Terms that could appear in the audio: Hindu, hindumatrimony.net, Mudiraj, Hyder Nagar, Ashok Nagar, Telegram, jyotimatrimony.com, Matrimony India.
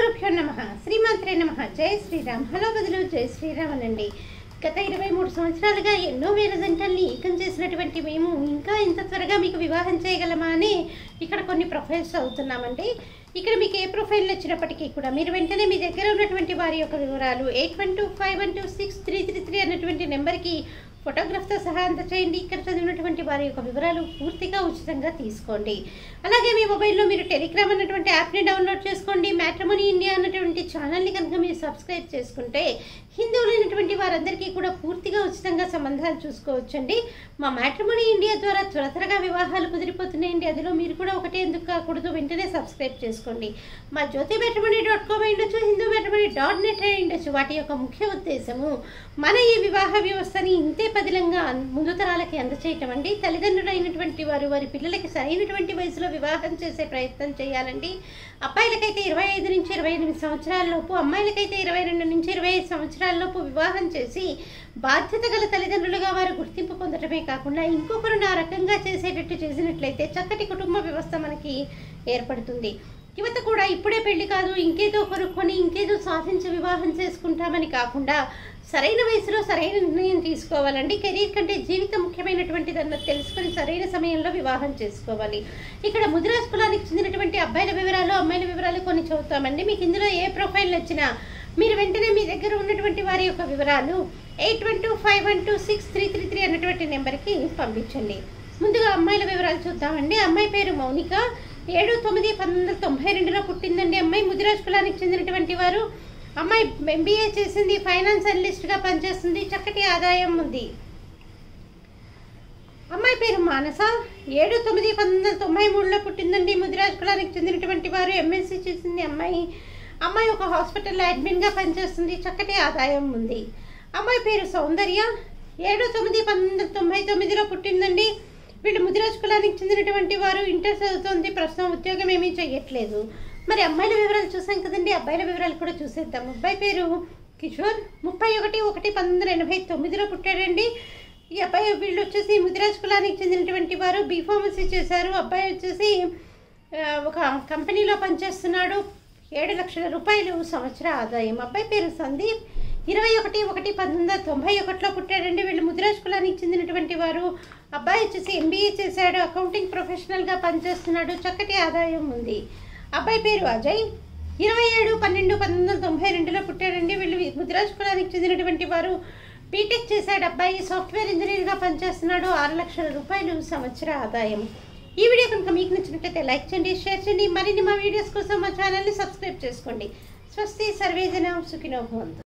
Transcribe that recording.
गुरुभ्यो नमः श्रीमात्रे नमः जय श्रीराम हलो बदलो जय श्रीराम अनंडी గత 23 సంవత్సరాలుగా ఎన్నో వేల జంటల్ని ఏకం చేసినటువంటి మేము ఇంకా ఇంత త్వరగా మీకు వివాహం చేయగలమా అని ఇక్కడ కొన్ని ప్రొఫైల్స్ అవుతున్నామండి। ఇక్కడ మీకు ఏ ప్రొఫైల్ వచ్చినప్పటికీ కూడా మీరు వెంటనే మీ దగ్గర ఉన్నటువంటి వారి యొక్క వివరాలు 8125126333 అన్నటువంటి నెంబర్కి ఫోటోగ్రాఫ్తో సహా అందచేయండి। ఇక్కడ చదివినటువంటి వారి యొక్క వివరాలు పూర్తిగా ఉచితంగా తీసుకోండి। అలాగే మీ మొబైల్లో మీరు టెలిగ్రామ్ అన్నటువంటి యాప్ని డౌన్లోడ్ చేసుకోండి। మ్యాట్రిమోనీ ఇండియా అన్నటువంటి ఛానల్ని కనుక మీరు సబ్స్క్రైబ్ చేసుకుంటే హిందువులైనటువంటి వారందరికీ కూడా పూర్తిగా ఉచితంగా సంబంధాలు చూసుకోవచ్చండి। మా మ్యాట్రిమోనీ ఇండియా ద్వారా త్వర త్వరగా వివాహాలు కుదిరిపోతున్నాయండి। అదిలో మీరు కూడా ఒకటే ఎందుకు కాకూడదు, వెంటనే సబ్స్క్రైబ్ చేసుకోండి। మా jyotimatrimony.com అయ్యుండొచ్చు, hindumatrimony.net అయ్యుండొచ్చు। వాటి యొక్క ముఖ్య ఉద్దేశము మన ఈ వివాహ వ్యవస్థని ఇంతే పదిలంగా ముందు తరాలకి అందచేయటం అండి। తల్లిదండ్రులైనటువంటి వారు వారి పిల్లలకి సరైనటువంటి వయసులో వివాహం చేసే ప్రయత్నం చేయాలండి। అబ్బాయిలకైతే 25 నుంచి 28 సంవత్సరాలలోపు, అమ్మాయిలకైతే 22 నుంచి 25 సంవత్సరాలలోపు వివాహం చేసి బాధ్యత గల తల్లిదండ్రులుగా వారు గుర్తింపు పొందటమే కాకుండా ఇంకొకరు నా రకంగా చేసేటట్టు చేసినట్లయితే చక్కటి కుటుంబ వ్యవస్థ మనకి ఏర్పడుతుంది। యువత కూడా ఇప్పుడే పెళ్లి కాదు, ఇంకేదో కొనుక్కొని ఇంకేదో సాధించి వివాహం చేసుకుంటామని కాకుండా సరైన వయసులో సరైన నిర్ణయం తీసుకోవాలండి। కెరీర్ కంటే జీవితం ముఖ్యమైనటువంటిది అన్నది తెలుసుకొని సరైన సమయంలో వివాహం చేసుకోవాలి। ఇక్కడ ముదిరాజ్ కులానికి చెందినటువంటి అబ్బాయిల వివరాలు అమ్మాయిల వివరాలు కొన్ని చదువుతామండి। మీకు ఇందులో ఏ ప్రొఫైల్ వచ్చినా మీరు వెంటనే మీ దగ్గర ఉన్నటువంటి వారి యొక్క వివరాలు 8125126333 అన్నటువంటి నెంబర్కి పంపించండి। ముందుగా అమ్మాయిల వివరాలు చూద్దామండి। అమ్మాయి పేరు మౌనిక, 7/9/1992లో పుట్టిందండి। అమ్మాయి ముదిరాజ్ కులానికి చెందినటువంటి వారు। అమ్మాయి ఎంబీఏ చేసింది, ఫైనాన్స్ అనలిస్ట్గా పనిచేస్తుంది, చక్కటి ఆదాయం ఉంది। అమ్మాయి పేరు మానస, 7/9/1993లో పుట్టిందండి। ముదిరాజ్ కులానికి చెందినటువంటి వారు, ఎంఎస్సీ చేసింది అమ్మాయి। అమ్మాయి ఒక హాస్పిటల్లో అడ్మిన్గా పనిచేస్తుంది, చక్కటి ఆదాయం ఉంది। అమ్మాయి పేరు సౌందర్య, 7/9/1999లో పుట్టిందండి। వీళ్ళు ముదిరాజ్ కులానికి చెందినటువంటి వారు, ఇంటర్ చదువుతోంది, ప్రస్తుతం ఉద్యోగం ఏమీ చేయట్లేదు। మరి అమ్మాయిల వివరాలు చూసాం కదండి, అబ్బాయిల వివరాలు కూడా చూసేద్దాం। అబ్బాయి పేరు కిషోర్, 31/1/1989లో పుట్టాడండి। ఈ అబ్బాయి వీళ్ళు వచ్చేసి ముదిరాజ్ కులానికి చెందినటువంటి వారు, బీఫార్మసీ చేశారు। అబ్బాయి వచ్చేసి ఒక కంపెనీలో పనిచేస్తున్నాడు, 7 లక్షల రూపాయలు సంవత్సర ఆదాయం। అబ్బాయి పేరు సందీప్, 21/1/1991లో పుట్టాడండి। వీళ్ళు ముదిరాజ్ కులానికి చెందినటువంటి వారు। అబ్బాయి వచ్చేసి ఎంబీఏ చేశాడు, అకౌంటింగ్ ప్రొఫెషనల్గా పనిచేస్తున్నాడు, చక్కటి ఆదాయం ఉంది। అబ్బాయి పేరు అజయ్, 27/12/1992లో పుట్టాడండి। వీళ్ళు ముదిరాజ్ కులానికి చెందినటువంటి వారు, బీటెక్ చేశాడు అబ్బాయి, సాఫ్ట్వేర్ ఇంజనీర్గా పనిచేస్తున్నాడు, 6 లక్షల రూపాయలు సంవత్సర ఆదాయం। ఈ వీడియో కనుక మీకు నచ్చినట్లయితే లైక్ చేయండి, షేర్ చేయండి, మరిన్ని మా వీడియోస్ కోసం మా ఛానల్ని సబ్స్క్రైబ్ చేసుకోండి। స్వస్తి, సర్వేజన సుఖినో భవంతు।